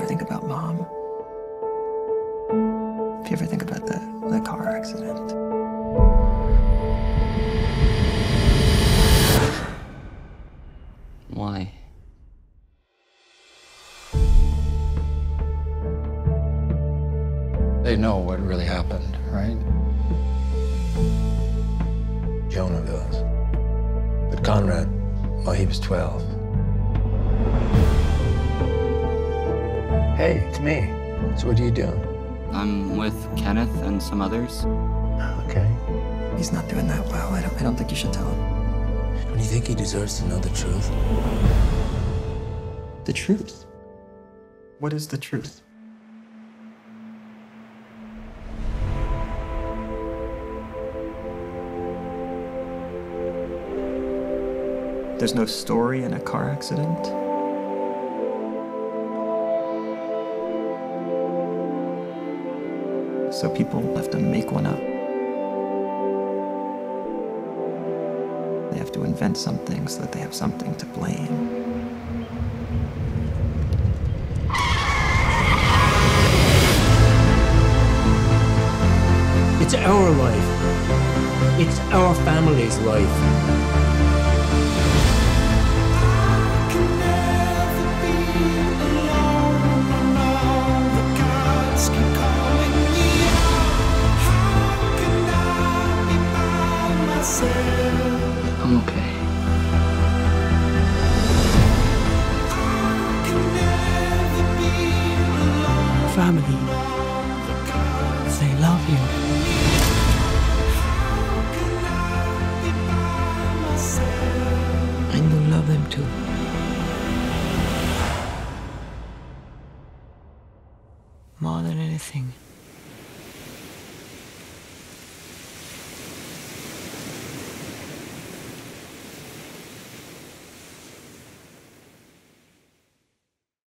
ever think about Mom? If you ever think about the car accident. Why? They know what really happened, right? Jonah does. But Conrad, well, he was 12. Hey, it's me. So what are you doing? I'm with Kenneth and some others. Okay. He's not doing that well. I don't think you should tell him. Don't you think he deserves to know the truth? The truth? What is the truth? There's no story in a car accident. So people have to make one up. They have to invent something so that they have something to blame. It's our life. It's our family's life. I'm okay. Family, they love you. And you love them too. More than anything.